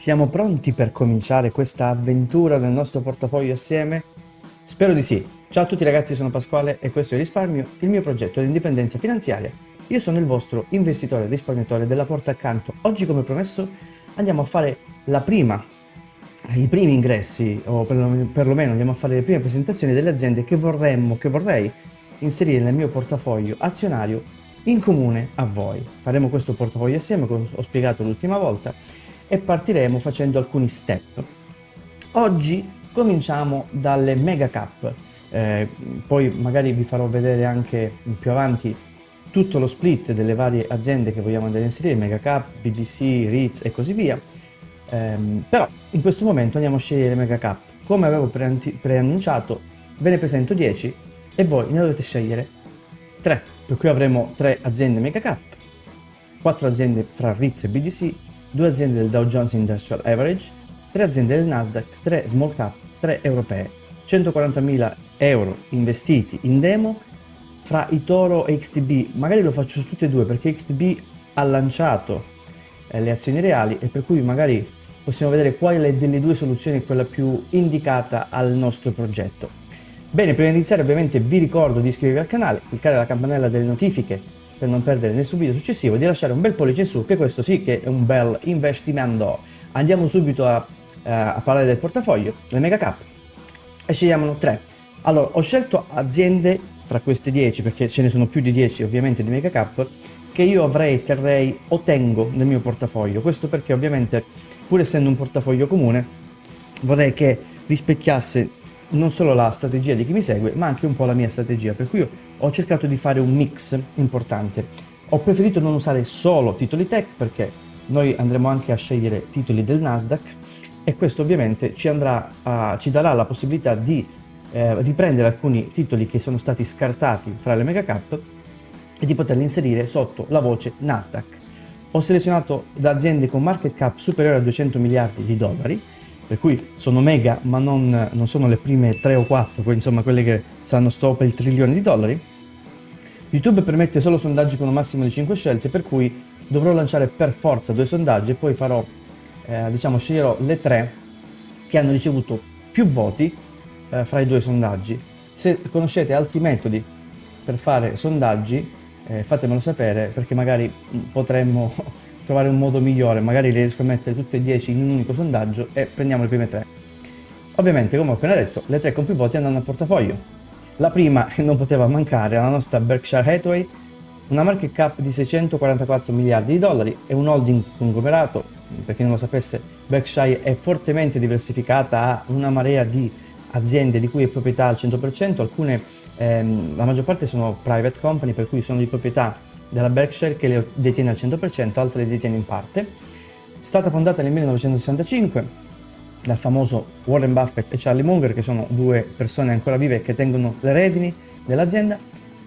Siamo pronti per cominciare questa avventura del nostro portafoglio assieme? Spero di sì. Ciao a tutti ragazzi, sono Pasquale e questo è Risparmio, il mio progetto di indipendenza finanziaria. Io sono il vostro investitore e risparmiatore della Porta Accanto. Oggi, come promesso, andiamo a fare i primi ingressi, o perlomeno andiamo a fare le prime presentazioni delle aziende che vorrei inserire nel mio portafoglio azionario in comune a voi. Faremo questo portafoglio assieme, come ho spiegato l'ultima volta, e partiremo facendo alcuni step. Oggi cominciamo dalle mega cap, poi magari vi farò vedere anche più avanti tutto lo split delle varie aziende che vogliamo andare a inserire, mega cap, BDC, REITs e così via, però in questo momento andiamo a scegliere mega cap. Come avevo preannunciato, ve ne presento 10 e voi ne dovete scegliere 3, per cui avremo 3 aziende mega cap, 4 aziende fra REITs e BDC, 2 aziende del Dow Jones Industrial Average, 3 aziende del Nasdaq, 3 small cap, 3 europee, 140.000 euro investiti in demo fra eToro e XTB. Magari lo faccio su tutte e due, perché XTB ha lanciato le azioni reali e per cui magari possiamo vedere quale delle due soluzioni è quella più indicata al nostro progetto. Bene, prima di iniziare ovviamente vi ricordo di iscrivervi al canale, cliccare la campanella delle notifiche per non perdere nessun video successivo, di lasciare un bel pollice in su, che questo sì che è un bel investimento. Andiamo subito a parlare del portafoglio, le mega cap, e scegliamone 3. Allora, ho scelto aziende fra queste 10, perché ce ne sono più di 10 ovviamente di mega cap, che io tengo nel mio portafoglio. Questo perché ovviamente, pur essendo un portafoglio comune, vorrei che rispecchiasse non solo la strategia di chi mi segue, ma anche un po' la mia strategia, per cui io ho cercato di fare un mix importante. Ho preferito non usare solo titoli tech, perché noi andremo anche a scegliere titoli del Nasdaq, e questo ovviamente ci darà la possibilità di riprendere alcuni titoli che sono stati scartati fra le mega cap e di poterli inserire sotto la voce Nasdaq. Ho selezionato da aziende con market cap superiore a 200 miliardi di dollari, per cui sono mega, ma non sono le prime 3 o 4, insomma quelle che saranno sopra il trilione di dollari. YouTube permette solo sondaggi con un massimo di 5 scelte, per cui dovrò lanciare per forza 2 sondaggi e poi farò, sceglierò le 3 che hanno ricevuto più voti fra i 2 sondaggi. Se conoscete altri metodi per fare sondaggi, fatemelo sapere, perché magari potremmo trovare un modo migliore, magari riesco a mettere tutte e 10 in un unico sondaggio e prendiamo le prime 3. Ovviamente, come ho appena detto, le 3 con più voti andranno al portafoglio. La prima che non poteva mancare è la nostra Berkshire Hathaway, una market cap di 644 miliardi di dollari, è un holding conglomerato. Per chi non lo sapesse, Berkshire è fortemente diversificata, ha una marea di aziende di cui è proprietà al 100%, alcune, la maggior parte sono private company, per cui sono di proprietà della Berkshire che le detiene al 100%, altre le detiene in parte. È stata fondata nel 1965 dal famoso Warren Buffett e Charlie Munger, che sono 2 persone ancora vive che tengono le redini dell'azienda.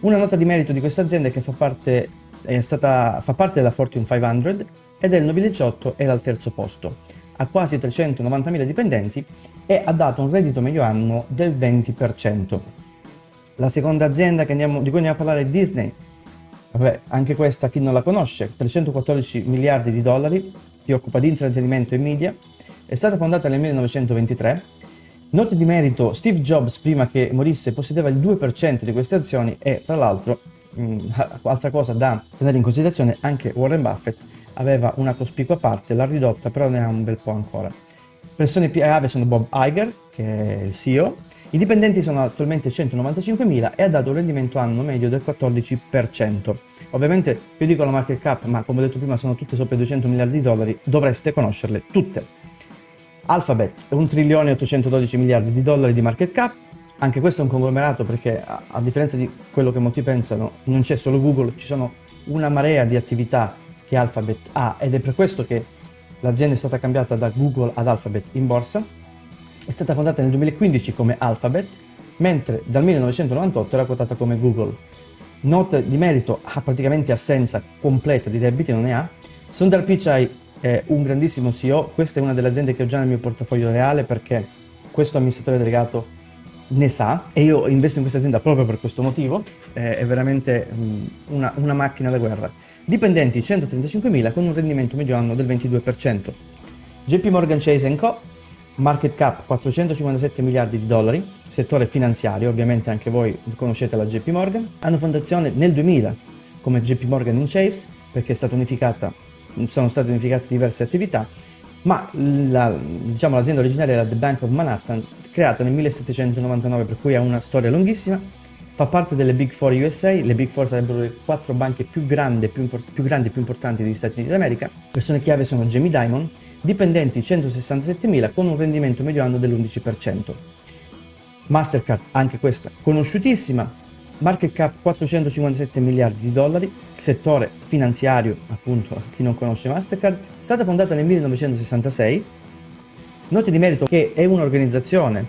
Una nota di merito di questa azienda è che fa parte della Fortune 500 e del 2018 era al terzo posto, ha quasi 390.000 dipendenti e ha dato un reddito medio annuo del 20%. La seconda azienda di cui andiamo a parlare è Disney. Vabbè, anche questa chi non la conosce, 314 miliardi di dollari, si occupa di intrattenimento e media, è stata fondata nel 1923. Note di merito, Steve Jobs prima che morisse possedeva il 2% di queste azioni e tra l'altro, altra cosa da tenere in considerazione, anche Warren Buffett aveva una cospicua parte, l'ha ridotta però ne ha un bel po' ancora. Persone chiave sono Bob Iger, che è il CEO, i dipendenti sono attualmente 195.000 e ha dato un rendimento annuo medio del 14%. Ovviamente io dico la market cap, ma come ho detto prima sono tutte sopra i 200 miliardi di dollari, dovreste conoscerle tutte. Alphabet, 1.812 miliardi di dollari di market cap, anche questo è un conglomerato, perché a differenza di quello che molti pensano non c'è solo Google, ci sono una marea di attività che Alphabet ha, ed è per questo che l'azienda è stata cambiata da Google ad Alphabet in borsa. È stata fondata nel 2015 come Alphabet, mentre dal 1998 era quotata come Google. Note di merito, ha praticamente assenza completa di debiti, non ne ha. Sundar Pichai è un grandissimo CEO, questa è una delle aziende che ho già nel mio portafoglio reale, perché questo amministratore delegato ne sa e io investo in questa azienda proprio per questo motivo, è veramente una macchina da guerra. Dipendenti 135.000 con un rendimento medio anno del 22%. JP Morgan Chase & Co., market cap 457 miliardi di dollari, settore finanziario, ovviamente anche voi conoscete la JP Morgan. Hanno fondazione nel 2000 come JP Morgan Chase, perché è stata unificata, sono state unificate diverse attività, ma l'azienda originaria era The Bank of Manhattan, creata nel 1799, per cui ha una storia lunghissima. Fa parte delle Big Four USA, le Big Four sarebbero le 4 banche più grandi e più importanti degli Stati Uniti d'America. Persone chiave sono Jamie Dimon, dipendenti 167.000 con un rendimento medio anno dell'11%. Mastercard, anche questa conosciutissima, market cap 457 miliardi di dollari, settore finanziario, appunto, chi non conosce Mastercard. È stata fondata nel 1966, nota di merito che è un'organizzazione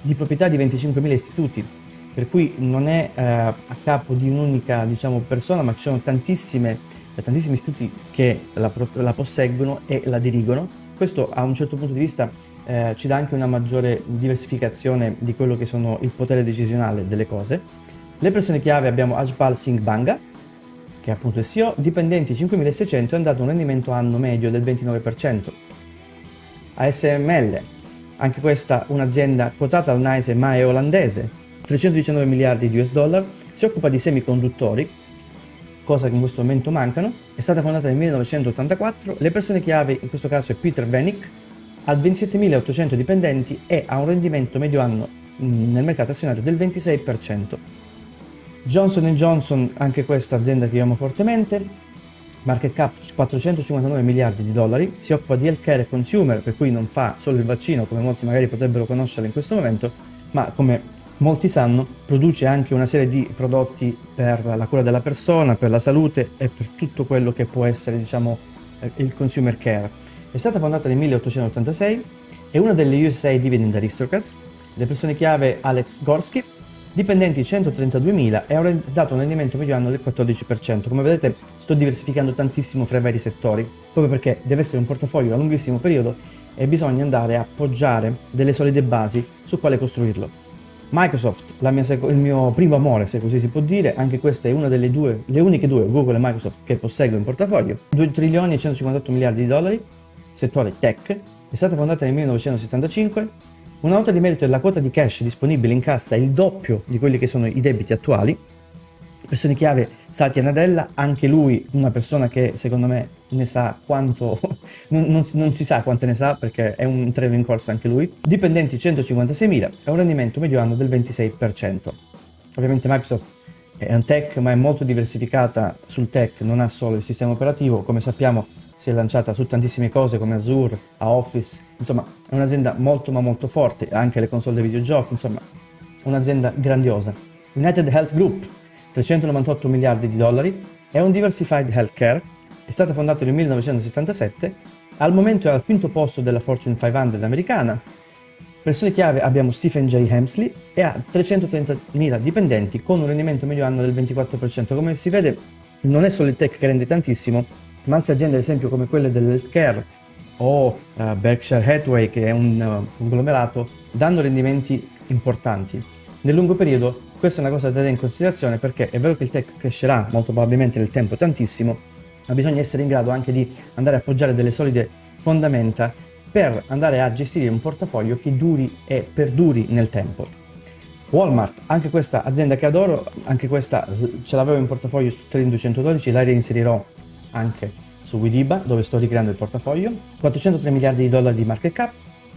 di proprietà di 25.000 istituti, per cui non è a capo di un'unica, diciamo, persona, ma ci sono tantissimi istituti che la posseggono e la dirigono. Questo a un certo punto di vista ci dà anche una maggiore diversificazione di quello che sono il potere decisionale delle cose. Le persone chiave abbiamo Ajpal Singh Banga, che è appunto il CEO, dipendenti 5.600 e hanno dato un rendimento anno medio del 29%. ASML, anche questa un'azienda quotata al NYSE ma è olandese, 319 miliardi di US dollari, si occupa di semiconduttori, cosa che in questo momento mancano. È stata fondata nel 1984, le persone chiave in questo caso è Peter Bennick, ha 27.800 dipendenti e ha un rendimento medio anno nel mercato azionario del 26%. Johnson & Johnson, anche questa azienda che amo fortemente, market cap 459 miliardi di dollari, si occupa di healthcare e consumer, per cui non fa solo il vaccino come molti magari potrebbero conoscere in questo momento, ma come molti sanno, produce anche una serie di prodotti per la cura della persona, per la salute e per tutto quello che può essere, diciamo, il consumer care. È stata fondata nel 1886, è una delle USA Dividend Aristocrats, le persone chiave Alex Gorski, dipendenti 132.000 e ha dato un rendimento medio anno del 14%. Come vedete sto diversificando tantissimo fra i vari settori, proprio perché deve essere un portafoglio a lunghissimo periodo e bisogna andare a appoggiare delle solide basi su quale costruirlo. Microsoft, il mio primo amore, se così si può dire, anche questa è una delle le uniche due, Google e Microsoft, che posseggo in portafoglio. 2 trilioni e 158 miliardi di dollari, settore tech, è stata fondata nel 1975, una nota di merito è la quota di cash disponibile in cassa, il doppio di quelli che sono i debiti attuali. Persone chiave Satya Nadella, anche lui una persona che secondo me ne sa quanto, non si sa quante ne sa, perché è un treno in corsa anche lui. Dipendenti 156.000 e un rendimento medio anno del 26%. Ovviamente Microsoft è un tech ma è molto diversificata sul tech, non ha solo il sistema operativo, come sappiamo si è lanciata su tantissime cose come Azure, a Office, insomma è un'azienda molto ma molto forte, anche le console dei videogiochi, insomma un'azienda grandiosa. United Health Group, 398 miliardi di dollari, è un diversified healthcare, è stata fondata nel 1977, al momento è al quinto posto della Fortune 500 americana. Persone chiave abbiamo Stephen J. Hemsley e ha 330.000 dipendenti con un rendimento medio anno del 24%. Come si vede non è solo il tech che rende tantissimo, ma altre aziende ad esempio come quelle dell'healthcare o Berkshire Hathaway, che è un conglomerato, danno rendimenti importanti. Nel lungo periodo questa è una cosa da tenere in considerazione, perché è vero che il tech crescerà molto probabilmente nel tempo tantissimo, ma bisogna essere in grado anche di andare a appoggiare delle solide fondamenta per andare a gestire un portafoglio che duri e perduri nel tempo. Walmart, anche questa azienda che adoro, anche questa ce l'avevo in portafoglio su Trade 212, la reinserirò anche su Widiba, dove sto ricreando il portafoglio. 403 miliardi di dollari di market cap,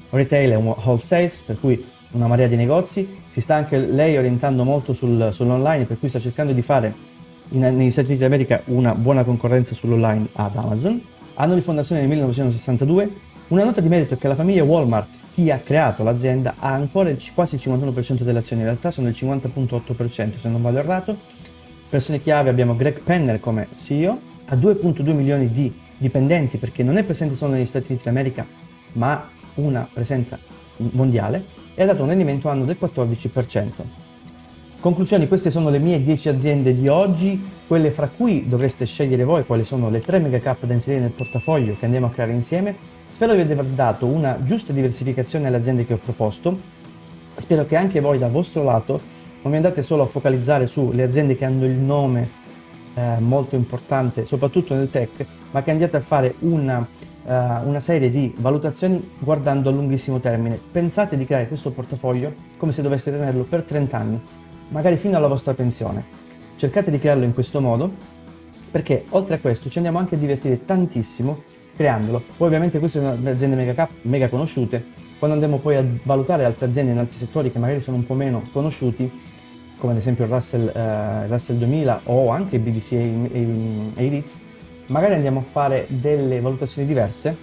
retail e wholesale, per cui una marea di negozi. Si sta anche lei orientando molto sull'online, per cui sta cercando di fare negli Stati Uniti d'America una buona concorrenza sull'online ad Amazon. Anno di fondazione nel 1962, una nota di merito è che la famiglia Walmart, chi ha creato l'azienda, ha ancora quasi il 51% delle azioni, in realtà sono il 50.8% se non vado errato. Persone chiave abbiamo Greg Penner come CEO, ha 2.2 milioni di dipendenti, perché non è presente solo negli Stati Uniti d'America ma ha una presenza mondiale e ha dato un rendimento anno del 14%. Conclusioni, queste sono le mie 10 aziende di oggi, quelle fra cui dovreste scegliere voi quali sono le 3 mega cap da inserire nel portafoglio che andiamo a creare insieme. Spero di aver dato una giusta diversificazione alle aziende che ho proposto, spero che anche voi dal vostro lato non vi andate solo a focalizzare sulle aziende che hanno il nome molto importante, soprattutto nel tech, ma che andiate a fare una una serie di valutazioni guardando a lunghissimo termine. Pensate di creare questo portafoglio come se doveste tenerlo per 30 anni, magari fino alla vostra pensione. Cercate di crearlo in questo modo, perché oltre a questo ci andiamo anche a divertire tantissimo creandolo. Poi ovviamente queste sono aziende mega conosciute. Quando andremo poi a valutare altre aziende in altri settori che magari sono un po' meno conosciuti, come ad esempio il Russell 2000 o anche il BDC e i REITs, magari andiamo a fare delle valutazioni diverse.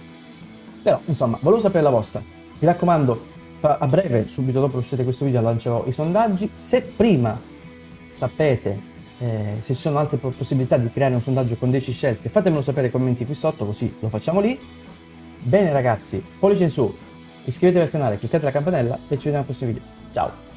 Però insomma, volevo sapere la vostra. Mi raccomando, a breve, subito dopo l'uscita di questo video, lancerò i sondaggi. Se prima sapete se ci sono altre possibilità di creare un sondaggio con 10 scelte, fatemelo sapere nei commenti qui sotto, così lo facciamo lì. Bene ragazzi, pollice in su, iscrivetevi al canale, cliccate la campanella e ci vediamo al prossimo video. Ciao!